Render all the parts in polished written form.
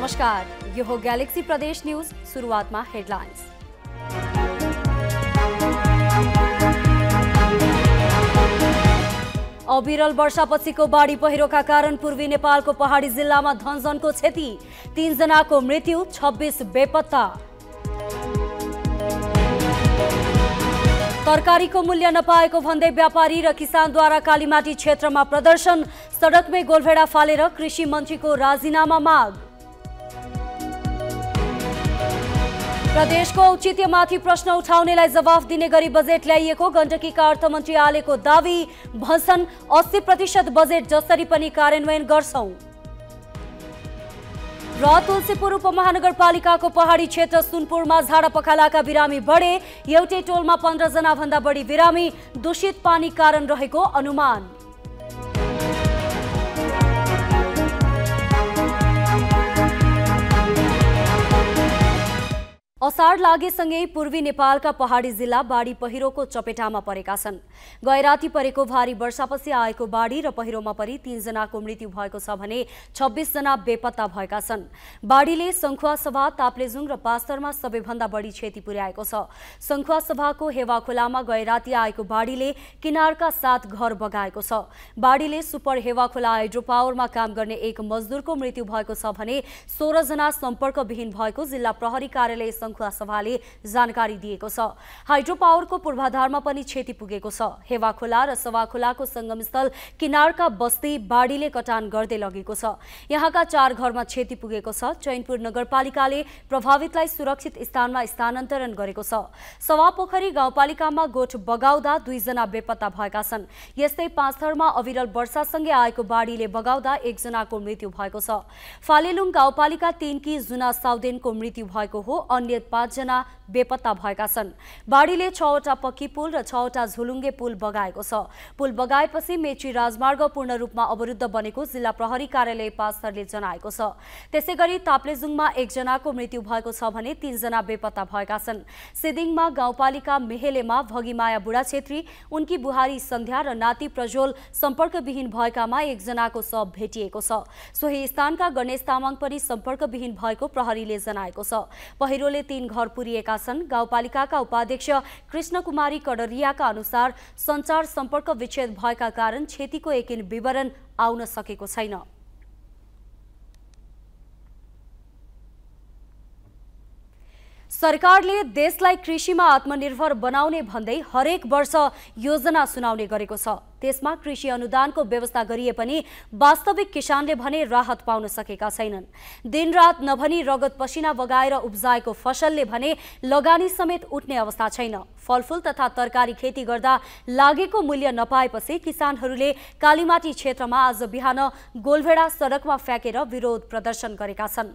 नमस्कार, यो हो गैलेक्सी प्रदेश न्यूज। सुरुआत में हेडलाइंस। अविरल वर्षापछिको बाढी पहिरोका कारण पूर्वी नेपालको पहाडी जिल्लामा धनजनको क्षति, 3 जनाको मृत्यु, 26 बेपत्ता। तरकारीको मूल्य नपाएको भन्दै व्यापारी र किसानद्वारा कालीमाटी क्षेत्रमा प्रदर्शन, सडकमै गोलभेडा फालेर कृषि मन्त्रीको राजीनामा माग। प्रदेशको औचित्यमाथि प्रश्न उठाउनेलाई जवाफ दिने गरी बजेट ल्याइएको, गण्डकीका अर्थमन्त्री आलेको दावी, भन्छन् 80% बजेट जसरी पनि कार्यान्वयन गर्छौं। र तुलसीपुर उपमहानगरपालिकाको पहाडी क्षेत्र सुनपुरमा झाडा पखालाका बिरामी बढे, एउटै टोलमा 15 जना भन्दा बढी बिरामी, दूषित पानी कारण रहेको अनुमान। असाढ लागेसँगै पूर्वी नेपालका पहाडी जिल्ला बाढी पहिरोको चपेटामा परेका छन्। गैराती परेको भारी वर्षापछि आएको बाढी र पहिरोमा परी 3 जनाको मृत्यु भएको छ भने 26 जना बेपत्ता भएका छन्। बाढीले संखुवासभा, ताप्लेजुङ र पास्तरमा सबैभन्दा बढी क्षति पुर्याएको छ। संखुवासभाको हेवाखोलामा गैराती आएको बाढीले किनारका 7 घर बगाएको छ। बाढीले सुपर हेवाखोला हाइड्रो पावरमा काम गर्ने एक मजदुरको मृत्यु भएको छ भने 16 जना सम्पर्कविहीन भएको जिल्ला प्रहरी कार्यालय संखुवासभाले जानकारी दिएको छ। हाइड्रो पावरको पूर्वाधारमा पनि क्षति पुगेको छ। हेवाखोला र सवाखोलाको संगमस्थल किनारका बस्ती बाढीले कटान गर्दै लगेको छ। यहाँका 4 घरमा क्षति पुगेको छ। चैनपुर नगरपालिकाले प्रभावितलाई सुरक्षित स्थानमा स्थानान्तरण गरेको छ। सवापोखरी गाउँपालिकामा गोठ बगाउँदा 2 जना बेपत्ता भएका छन्। यस्तै पाँचथरमा अविरल वर्षासँगै आएको बाढीले बगाउँदा 1 जनाको मृत्यु भएको छ। फालेलुङ गाउँपालिका 3 की जुना साउदेनको मृत्यु भएको हो। अन्य 5 जना बेपत्ता भएका छन्। बाढीले 6 वटा पक्की पुल र 6 वटा झुलुङ्गे पुल बगाएको छ। पुल बगाएपछि मेची राजमार्ग पूर्ण रूपमा अवरुद्ध बनेको जिल्ला प्रहरी कार्यालय पासरले जनाएको छ। त्यसैगरी ताप्लेजुङमा 1 जनाको मृत्यु भएको छ भने 3 जना बेपत्ता भएका छन्। सिदिङमा गाउँपालिका मेहेलेमा भगीमाया बुढा छेत्री, उनकी बुहारी सन्ध्या र नाति प्रज्वल सम्पर्कविहीन भएकामा 1 जनाको शव भेटिएको छ। सोही स्थानका गणेश तामाङ पनि सम्पर्कविहीन भएको प्रहरीले जनाएको छ। पहिरोले 3 घर पुरिएका छन्। गाउँपालिकाका उपाध्यक्ष कृष्ण कुमारी कडरियाका अनुसार संचार सम्पर्क विच्छेद भएका कारण क्षतिको एकिन विवरण आउन सकेको छैन। सरकारले देशलाई कृषिमा आत्मनिर्भर बनाउने भन्दै हरेक वर्ष योजना सुनाउने गरेको छ। त्यसमा कृषि अनुदानको व्यवस्था गरिए पनि वास्तविक किसानले भने राहत पाउन सकेका छैनन्। दिनरात नभनी रगत पसिना बगाएर उब्जाएको फसलले भने लगानी समेत उठ्ने अवस्था छैन। फलफूल तथा तरकारी खेती गर्दा लागेको मूल्य नपाएपछि किसानहरूले कालीमाटी क्षेत्रमा आज बिहान गोलभेडा सडकमा फ्याकेर विरोध प्रदर्शन गरेका छन्।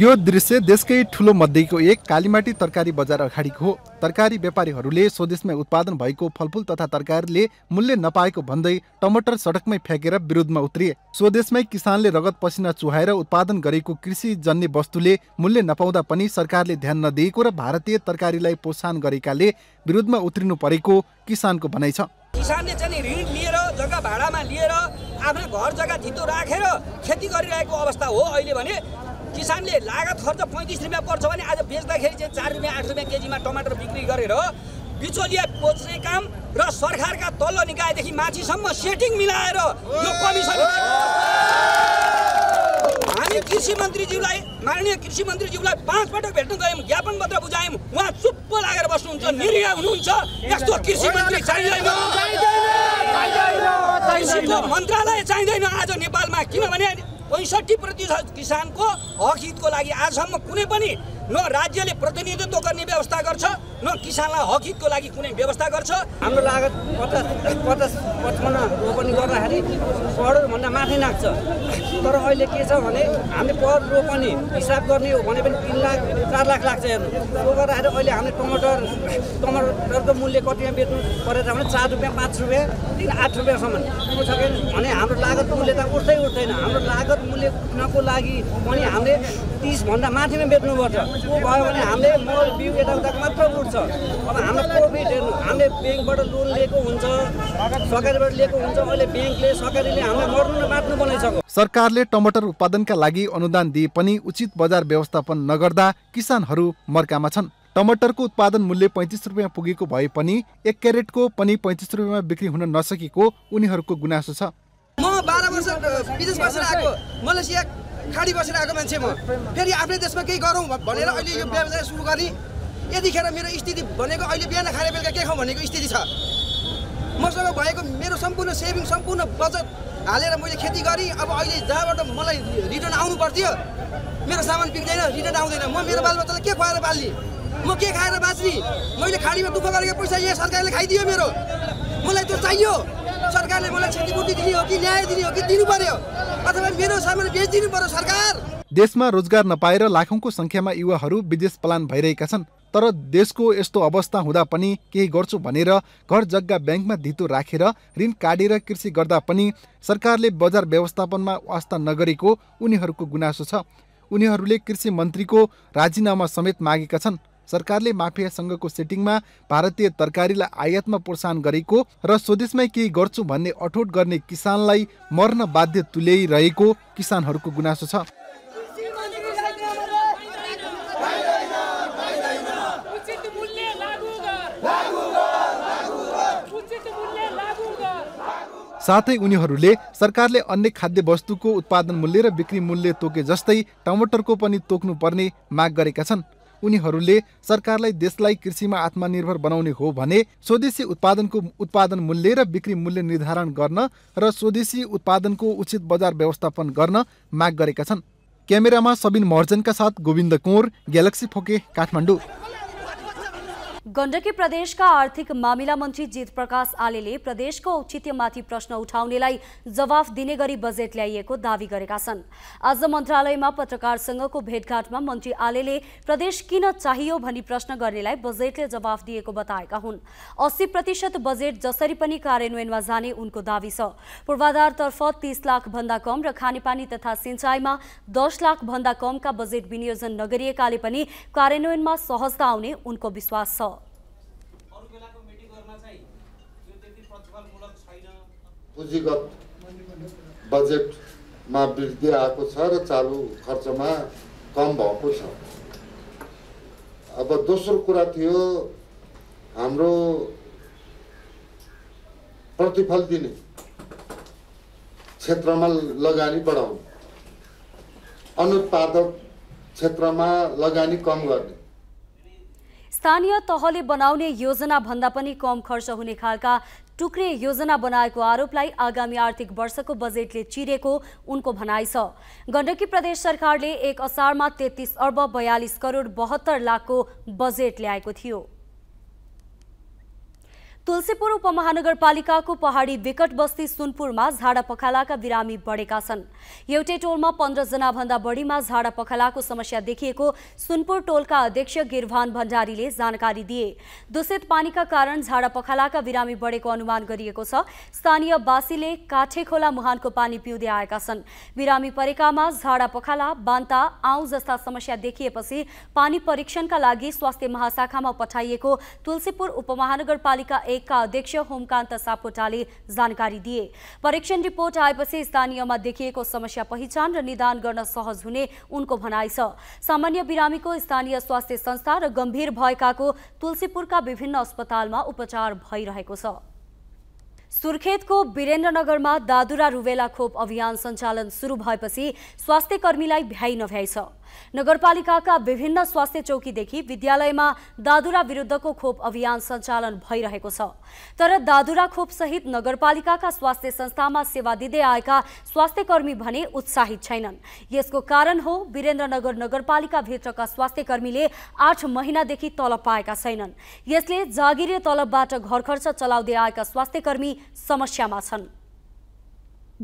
यो दृश्य देशकै ठुलो मध्येको एक कालीमाटी तरकारी बजार अगाडिको हो। तरकारी व्यापारीहरूले स्वदेशमै उत्पादन भएको फलफूल तथा तरकारीले मूल्य नपाएको भन्दै टमाटर सडकमै फ्याँकेर विरोधमा उत्रिए। स्वदेशमै किसानले रगत पसिना चुहाएर उत्पादन गरेको कृषिजन्य वस्तुले मूल्य नपाउँदा पनि सरकारले ध्यान नदिएको र भारतीय तरकारीलाई प्रोत्साहन गरेकाले विरोधमा उत्रिनु परेको किसानको भनाइ छ। किसानले चाहिँ ऋण लिएर, जग्गा भाडामा लिएर, आफ्नो घर जग्गा धितो राखेर खेती गरिरहेको अवस्था हो। अहिले भने किसानले लागत खर्च 35 रुपियाँ पर्छ भने आज बेच्दाखेरि चाहिँ 4 रुपियाँ 8 रुपियाँ केजीमा टमाटर बिक्री गरेर बिचौलिया पोच्ने काम र सरकारका तल्लो निकायदेखि माथिसम्म सेटिङ मिलाएर यो कमिसन। हामी कृषि मन्त्रीज्यूलाई, माननीय कृषि मन्त्रीज्यूलाई 5 पटक भेट्न गयौँ, ज्ञापन पत्र बुझायौँ, उहाँ चुप्प लागेर बस्नुहुन्छ, निरीह हुनुहुन्छ। यस्तो कृषि मन्त्री चाहिँदैन, कृषिको मन्त्रालय चाहिँदैन आज नेपालमा। किनभने 65% किसानको हकहितको लागि आजसम्म कुनै पनि न राज्यले प्रतिनिधित्व गर्ने व्यवस्था गर्छ, न किसानलाई हकहितको लागि कुनै व्यवस्था गर्छ। हाम्रो लागत 50-55 रोपनी गर्दाखेरि करोडभन्दा माथि नाग्छ। तर अहिले के छ भने हामीले पर रोपनी हिसाब गर्ने हो भने पनि 3 लाख 4 लाख लाग्छ। हेर्नु, त्यो गर्दाखेरि अहिले हामीले टमाटरको मूल्य कतिमा बेच्नु परेछ भने 4 रुपियाँ 5 रुपियाँ 8 रुपियाँसम्म पुग्छ। भने हाम्रो लागत मूल्य त उठ्दैन। हाम्रो लागत मूल्य को लगी हमें 30 भन्दा माथि में बेच्नु पर्छ। त्यो भयो भने हामीले मल बिउ यता मात्र उठ्छ। अब हाम्रो प्रॉफिट हेर्नु, हामीले बैंकबाट लोन लिएको हुन्छ, सरकारबाट लिएको हुन्छ, अहिले बैंकले सरकारले हामीलाई मर्नु न बाट्नु बनाइसक्यो। सरकारले टमाटर उत्पादनका लागि अनुदान दिए पनि उचित बजार व्यवस्थापन नगर्दा किसानहरू मर्कामा छन्। टमाटरको उत्पादन मूल्य 35 रुपैयाँ पुगेको भए पनि 1 क्यारेटको पनि 35 रुपैयाँमा बिक्री हुन नसकेको उनीहरूको गुनासो छ। म 12 वर्ष विदेश बसेर आएको, मलेसिया खाडी बसेर आएको मान्छे, म फेरि आफ्नै देशमा केही गरौँ भनेर अहिले यो व्यवसाय सुरु गर्ने। यतिखेर मेरो स्थिति भनेको अहिले बिहान खाने बेलुका के खाउँ भनेको स्थिति छ। मसँग भएको मेरो सम्पूर्ण सेभिङ, सम्पूर्ण बचत हालेर मैले खेती गरेँ। अब अहिले जहाँबाट मलाई रिटर्न आउनु पर्थ्यो, मेरो सामान बिक्दैन, रिटर्न आउँदैन। म मेरो बालबच्चालाई के खुवाएर पाल्ने, म के खाएर बाँच्ने? मैले खाडीमा दुःख गरेको पैसा यो सरकारले खाइदियो। मेरो मलाई त्यो चाहियो। सरकारले मलाई क्षतिपूर्ति दिने हो कि न्याय दिने हो कि दिनु पर्यो, अथवा मेरो सामान बेचिदिनु पर्यो सरकार। देशमा रोजगार नपाएर लाखौंको संख्यामा युवाहरू विदेश पलायन भइरहेका छन्। तर देशको यस्तो अवस्था हुँदा पनि केही गर्छु भनेर घर जग्गा बैंकमा धितो राखेर ऋण काटेर कृषि गर्दा पनि सरकारले बजार व्यवस्थापनमा आस्था नगरेको उनीहरूको गुनासो छ। उनीहरूले कृषि मन्त्रीको राजीनामा समेत मागेका छन्। सरकारले माफिया संघको सेटिङमा भारतीय तरकारीलाई आयातमा प्रोत्साहन गरेको र स्वदेशमै केही गर्छु भन्ने अठोट गर्ने किसानलाई मर्न बाध्य तुल्याइरहेको किसानहरूको गुनासो छ। साथै उनीहरूले सरकारले अन्य खाद्य वस्तुको उत्पादन मूल्य र बिक्री मूल्य तोके जस्तै टमाटरको पनि तोक्नुपर्ने माग गरेका छन्। उनीहरूले सरकारलाई देशलाई कृषिमा आत्मनिर्भर बनाउने हो भने स्वदेशी उत्पादनको उत्पादन मूल्य र बिक्री मूल्य निर्धारण गर्न र स्वदेशी उत्पादनको उचित बजार व्यवस्थापन गर्न माग गरेका छन्। क्यामेरामा सबिन महर्जनका साथ गोविन्द कोर, ग्यालेक्सी फोके, काठमाडौँ। गण्डकी प्रदेशका आर्थिक मामिला मन्त्री जित प्रकाश आलेले प्रदेशको औचित्यमाथि प्रश्न उठाउनेलाई जवाफ दिने गरी बजेट ल्याइएको दावी गरेका छन्। आज मन्त्रालयमा पत्रकारसँगको भेटघाटमा मन्त्री आलेले प्रदेश किन चाहियो भनी प्रश्न गर्नेलाई बजेटले जवाफ दिएको बताएका हुन्। 80% बजेट जसरी पनि कार्यान्वयनमा जाने उनको दावी छ। पूर्वाधारतर्फ 30 लाख भन्दा कम र खानेपानी तथा सिंचाइमा 10 लाख भन्दा कमका बजेट विनियोजन नगरिएकाले पनि कार्यान्वयनमा सहजता आउने उनको विश्वास छ। पुँजीगत बजेटमा वृद्धि आएको छ र चालु खर्चमा कम भएको छ। अब दोस्रो कुरा थियो हाम्रो प्रतिफल दिने क्षेत्रमा लगानी बढाउने, अनुत्पादक क्षेत्रमा लगानी कम गर्ने। स्थानीय तहले बनाउने योजना भन्दा पनि कम खर्च हुने खालका टुक्रे योजना बनाएको आरोपलाई आगामी आर्थिक वर्षको बजेटले चिरेको उनको भनाइ छ। गण्डकी प्रदेश सरकारले 1 असारमा 33 अर्ब 42 करोड 72 लाखको बजेट ल्याएको थियो। तुलसीपुर उपमहानगरपालिकाको पहाडी विकट बस्ती सुनपुरमा झाडा पखालाका बिरामी बढेका छन्। एउटै टोलमा 15 जना भन्दा बढीमा झाडा पखालाको समस्या देखिएको सुनपुर टोलका अध्यक्ष गिरभान भण्डारीले जानकारी दिए। दूषित पानीका कारण झाडा पखालाका बिरामी बढेको अनुमान गरिएको छ। स्थानीयवासीले काठेखोला मुहानको पानी पिउँदै आएका छन्। बिरामी परेकामा झाडा पखाला, बान्ता, आउँ जस्ता समस्या देखिएपछि पानी परीक्षणका लागि स्वास्थ्य महाशाखामा पठाइएको तुलसीपुर उपमहानगरपालिका का अध्यक्ष होमकान्त सापोटाले जानकारी दिए। परीक्षण रिपोर्ट आएपछि स्थानीयमा देखिएको समस्या पहिचान र निदान गर्न सहज हुने उनको भनाइ छ। सामान्य बिरामीको स्थानीय स्वास्थ्य संस्था र गम्भीर भएकाको तुलसीपुरका विभिन्न अस्पतालमा उपचार भइरहेको छ। सुर्खेतको वीरेन्द्रनगरमा दादुरा रुबेला खोप अभियान सञ्चालन सुरु भएपछि स्वास्थ्य कर्मीलाई भ्याइ नभ्याइ छ। नगरपालिकाका विभिन्न स्वास्थ्य चौकीदेखि विद्यालयमा दादुरा विरुद्धको खोप अभियान सञ्चालन भइरहेको छ। तर दादुरा खोप सहित नगरपालिकाका स्वास्थ्य संस्थामा सेवा दिँदै आएका स्वास्थ्य कर्मी भने उत्साहित छैनन्। यसको कारण हो वीरेन्द्रनगर नगरपालिका भित्रका स्वास्थ्य कर्मीले 8 महिनादेखि तलब पाएका छैनन्। यसले जागिरे तलबबाट घर खर्च चलाउँदै आएका स्वास्थ्य कर्मी समस्यामा छन्।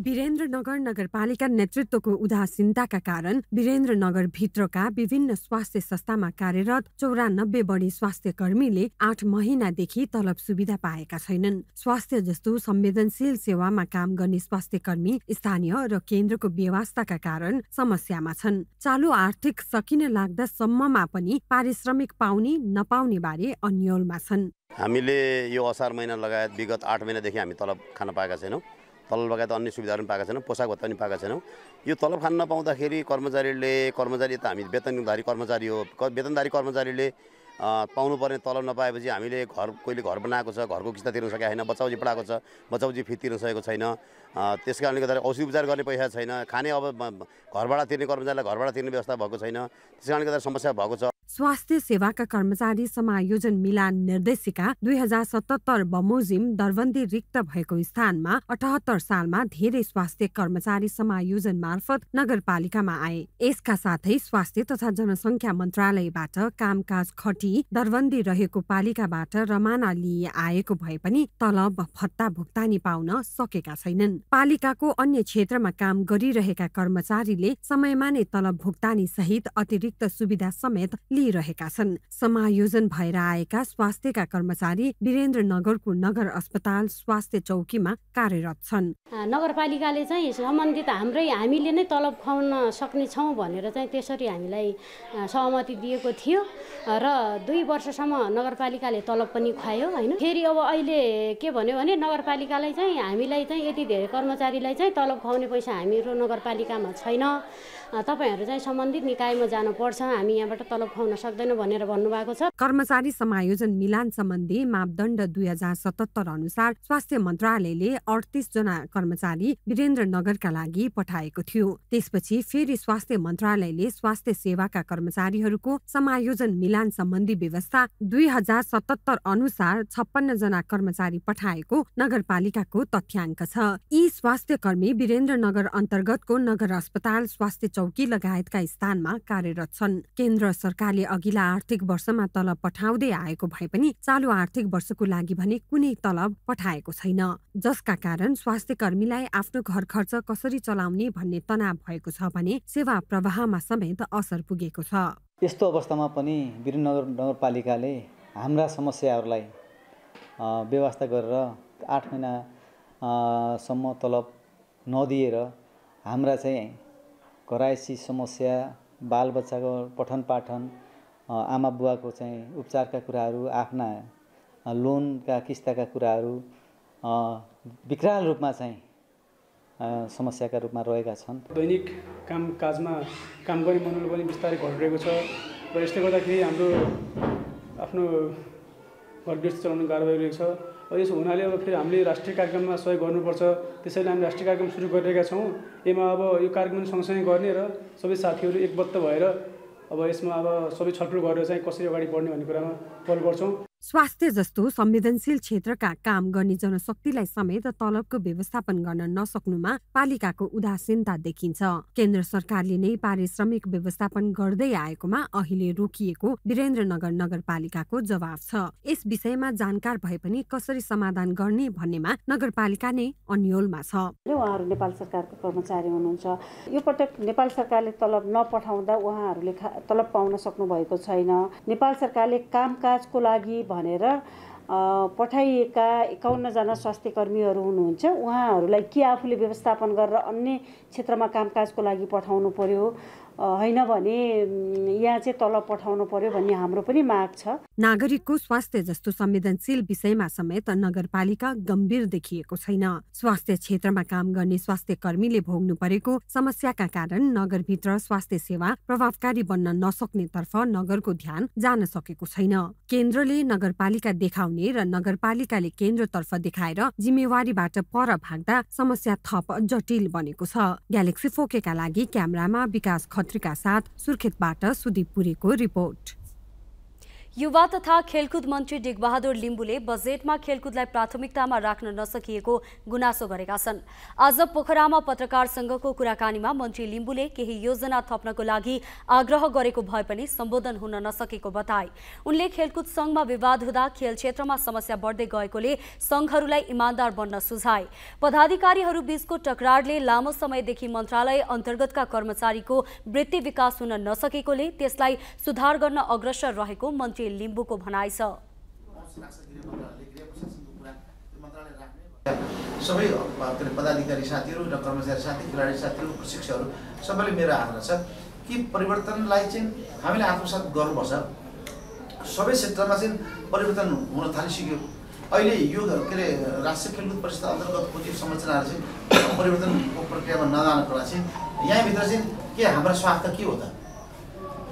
वीरेन्द्रनगर नगरपालिका नेतृत्वको उदासीनताका कारण वीरेन्द्रनगर भित्रका विभिन्न स्वास्थ्य संस्थामा कार्यरत 94 बढी स्वास्थ्य कर्मीले 8 महिनादेखि तलब सुविधा पाएका छैनन्। स्वास्थ्य जस्तो संवेदनशील सेवामा काम गर्ने स्वास्थ्य कर्मी स्थानीय र केन्द्रको व्यवस्थाका कारण समस्यामा छन्। चालू आर्थिक सकिन लाग्दा सम्ममा पनि पारिश्रमिक पाउने नपाउने बारे अन्यलमा छन्। हामीले यो असार महिना लगायत विगत 8 महिनादेखि हामी तलब खान पाएका छैनौं। तलब लगायत अन्य सुविधाहरु पाएका छैनौं, पोशाक भत्ता पनि पाएका छैनौं। यो तलब खान नपाउँदाखेरि कर्मचारी त हामी वेतनधारी कर्मचारी हो, वेतनधारी कर्मचारीले पाउनु पर्ने तलब नपाएपछि हामीले कोहीले घर बनाएको छ, घरको किस्ता तिर्न सकेको छैन, बच्चाउजी पढाएको छ, बच्चाउजी फी तिर्न सकेको छैन, त्यसकारणले गर्दा औषधि उपचार गर्ने पैसा छैन, खाने अब घरबाट तिर्ने कर्मचारीलाई घरबाट तिर्ने व्यवस्था भएको छैन, त्यसकारणले गर्दा समस्या भएको छ। स्वास्थ्य सेवाका कर्मचारी समायोजन मिलान निर्देशिका 2077 बमोजिम दरबन्दी रिक्त भएको स्थानमा 78 सालमा धेरै स्वास्थ्य कर्मचारी समायोजन मार्फत नगरपालिकामा आए। यसका साथै स्वास्थ्य तथा जनसंख्या मन्त्रालयबाट कामकाज खटी दरबन्दी रहेको पालिकाबाट रमाना लिए आएको भए पनि तलब भत्ता भुक्तानी पाउन सकेका छैनन्। पालिकाको अन्य क्षेत्रमा काम गरिरहेका कर्मचारीले समयमा नै तलब भुक्तानी सहित अतिरिक्त सुविधा समेत लिइरहेका छन्। समायोजन भएर आएका स्वास्थ्यका कर्मचारी वीरेन्द्रनगरको नगर अस्पताल स्वास्थ्य चौकीमा कार्यरत छन्। नगरपालिकाले चाहिँ सम्बन्धित हामीले नै तलब खुवाउन सक्ने छौं भनेर चाहिँ त्यसरी हामीलाई सहमति दिएको थियो र 2 वर्षसम्म नगरपालिकाले तलब पनि खुवायो हैन। फेरि अब अहिले के भन्यो भने नगरपालिकाले चाहिँ हामीलाई चाहिँ यति धेरै कर्मचारीलाई चाहिँ तलब खुवाउने पैसा हामीहरु नगरपालिकामा छैन, तपाईहरु चाहिँ सम्बन्धित निकायमा जानुपर्छ, हामी यहाँबाट तलब कर्मचारी समायोजन मिलान सम्बन्धी मापदण्ड 2077 अनुसार स्वास्थ्य मन्त्रालयले 38 जना कर्मचारी वीरेन्द्रनगरका लागि पठाएको थियो। त्यसपछि फेरि स्वास्थ्य मन्त्रालयले स्वास्थ्य सेवाका कर्मचारीहरूको समायोजन मिलान सम्बन्धी व्यवस्था 2077 अनुसार 56 जना कर्मचारी पठाएको नगरपालिकाको तथ्याङ्क छ। यी स्वास्थ्य कर्मी वीरेन्द्रनगर अन्तर्गतको नगर अस्पताल स्वास्थ्य चौकी लगायतका स्थानमा कार्यरत छन्। केन्द्र सरकारले अघिल्ला आर्थिक वर्षमा तलब पठाउँदै आएको भए पनि चालू आर्थिक वर्षको लागि भने कुनै तलब पठाएको छैन, जसका कारण स्वास्थ्य कर्मीलाई आफ्नो घर खर्च कसरी चलाउने भन्ने तनाव भएको छ भने सेवा प्रवाहमा समेत असर पुगेको छ। यस्तो अवस्थामा पनि वीरेन्द्रनगर नगरपालिकाले हाम्रा समस्याहरूलाई व्यवस्था गरेर 8 महिना सम्म तलब नदिएर हाम्रा चाहिँ घरायसी समस्या, बाल बच्चाको पठन पाठन, आमा बुवाको चाहिँ उपचारका कुराहरू, आफ्ना लोनका किस्ताका कुराहरू विकराल रूपमा चाहिँ समस्याका रूपमा रहेका छन्। दैनिक कामकाजमा काम गर्ने मनोबल पनि बिस्तारै घटिरहेको छ र यसले गर्दाखेरि हाम्रो आफ्नो घर गृहस्थी चलाउनु गाह्रो भइरहेको छ। यसो हुनाले अब फेरि हामीले राष्ट्रिय कार्यक्रममा सहयोग गर्नुपर्छ, त्यसैले हामी राष्ट्रिय कार्यक्रम सुरु गरेका छौँ। यसमा अब यो कार्यक्रम सँगसँगै गर्ने र सबै साथीहरू एकबद्ध भएर अब यसमा अब सबै छलफल गरेर चाहिँ कसरी अगाडि बढ्ने भन्ने कुरामा पहल गर्छौँ। स्वास्थ्य जस्तो संवेदनशील क्षेत्रका काम गर्ने जनशक्तिलाई समेत तलबको व्यवस्थापन गर्न नसक्नुमा पालिकाको उदासीनता देखिन्छ। केन्द्र सरकारले नै पारिश्रमिक व्यवस्थापन गर्दै आएकोमा अहिले रोकिएको वीरेन्द्रनगर नगरपालिकाको जवाब छ। यस विषयमा जानकार भए पनि कसरी समाधान गर्ने भन्नेमा नगरपालिका नै अन्योलमा छ। उहाँहरू नेपाल सरकारको कर्मचारी हुनुहुन्छ, यो पटक नेपाल सरकारले तलब नपठाउँदा उहाँहरूले तलब पाउन सक्नु भएको छैन। नेपाल सरकारले कामकाजको लागि भनेर पठाइएका 51 जना स्वास्थ्य कर्मीहरू हुनुहुन्छ, उहाँहरूलाई के आफूले व्यवस्थापन गरेर अन्य क्षेत्रमा कामकाजको लागि पठाउनु पर्यो हैन भने यहाँ चाहिँ तलब पठाउनु पर्यो भन्ने हाम्रो पनि माग छ। नागरिकको स्वास्थ्य जस्तो संवेदनशील विषयमा समेत नगरपालिका गम्भीर देखिएको छैन। स्वास्थ्य क्षेत्रमा काम गर्ने स्वास्थ्य कर्मीले भोग्नु परेको समस्याका कारण नगरभित्र स्वास्थ्य सेवा प्रभावकारी बन्न नसक्ने तर्फ नगरको ध्यान जान सकेको छैन। केन्द्रले नगरपालिका देखाउने र नगरपालिकाले केन्द्रतर्फ देखाएर जिम्मेवारीबाट पर भाग्दा समस्या थप जटिल बनेको छ। ग्यालेक्सी फोकेका लागि क्यामेरामा विकास खत्रीका साथ सुर्खेतबाट सुदीप पुरीको रिपोर्ट। युवा तथा खेलकुद मन्त्री डिगबहादुर लिम्बुले बजेटमा खेलकुदलाई प्राथमिकतामा राख्न नसकिएको गुनासो गरेका छन्। आज पोखरामा पत्रकारसँगको कुराकानीमा मन्त्री लिम्बुले केही योजना थप्नको लागि आग्रह गरेको भए पनि सम्बोधन हुन नसकेको बताए। उनले खेलकुद संघमा विवाद हुँदा खेल क्षेत्रमा समस्या बढ्दै गएकोले संघहरूलाई इमानदार बन्न सुझाए। पदाधिकारीहरू बीचको टकरारले लामो समयदेखि मन्त्रालय अन्तर्गतका कर्मचारीको वृत्ति विकास हुन नसकेकोले त्यसलाई सुधार गर्न अग्रसर रहेको मन्त्री लिम्बू को भनाई छ। सबै पदाधिकारी साथीहरु र कर्मचारी साथी खेलाडी साथीहरु प्रशिक्षकहरु सबैले मेरो आग्रह छ कि परिवर्तनलाई चाहिँ हामीले आत्मसात गर्नुपर्छ। सबै क्षेत्रमा चाहिँ परिवर्तन हुन थालिसक्यो। अहिले यो के रे राष्ट्रिय खेलकुद परिषद अन्तर्गत खोजी संरचनाहरु चाहिँ परिवर्तनको प्रक्रियामा नजानको लागि चाहिँ यहाँ भित्र चाहिँ के हाम्रो स्वास्थ्य के हो त?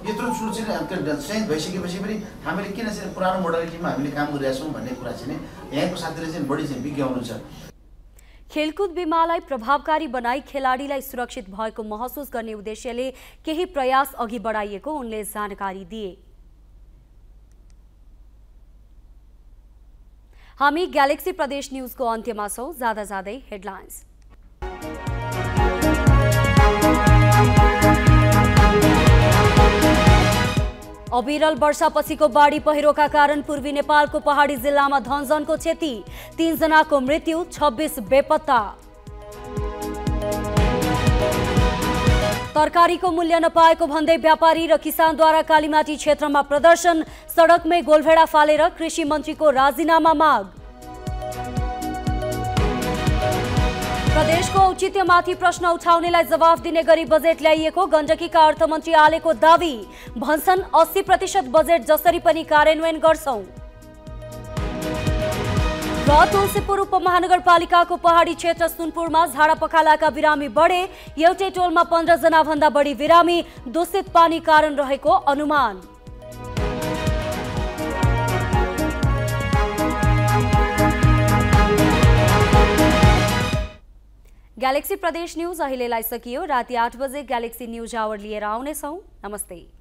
यत्रो ठुलो चेन्ज भइसकेपछि पनि हामीले किन चाहिँ पुरानो मोडलिटीमा हामीले काम गरिरहेछौँ भन्ने कुरा चाहिँ यहाँको साथीले चाहिँ बढी चाहिँ बिग्याउनु छ। खेलकुद बीमालाई प्रभावकारी बनाई खेलाडीलाई सुरक्षित भएको महसुस गर्ने उद्देश्यले केही प्रयास अघि बढाइएको उनले जानकारी दिए। हामी ग्यालेक्सी प्रदेश न्यूजको अन्त्यमा छौं। ज्यादा ज्यादै हेडलाइन्स। अविरल वर्षापछिको बाढी पहिरोका कारण पूर्वी नेपालको पहाडी जिल्लामा धनजनको क्षति, 3 जनाको मृत्यु, 26 बेपत्ता। तरकारीको मूल्य नपाएको भन्दै व्यापारी र किसानद्वारा कालीमाटी क्षेत्रमा प्रदर्शन, सडकमै गोलभेडा फालेर कृषि मन्त्रीको राजीनामा माग। प्रदेशको औचित्यमाथि प्रश्न उठाउनेलाई जवाफ दिने गरी बजेट ल्याइएको गण्डकीका अर्थमन्त्री आलेको दावी, भन्छन् 80% बजेट जसरी पनि कार्यान्वयन गर्छौं। र तुलसीपुर उपमहानगरपालिकाको पहाडी क्षेत्र सुनपुरमा झाडापखालाका बिरामी बढे, एउटै टोलमा 15 जना भन्दा बढी बिरामी, दूषित पानी कारण रहेको अनुमान। ग्यालेक्सी प्रदेश न्यूज अहिलेलाई सकियो। राति 8 बजे ग्यालेक्सी न्यूज आवर लिएर आउनेछौं। नमस्ते।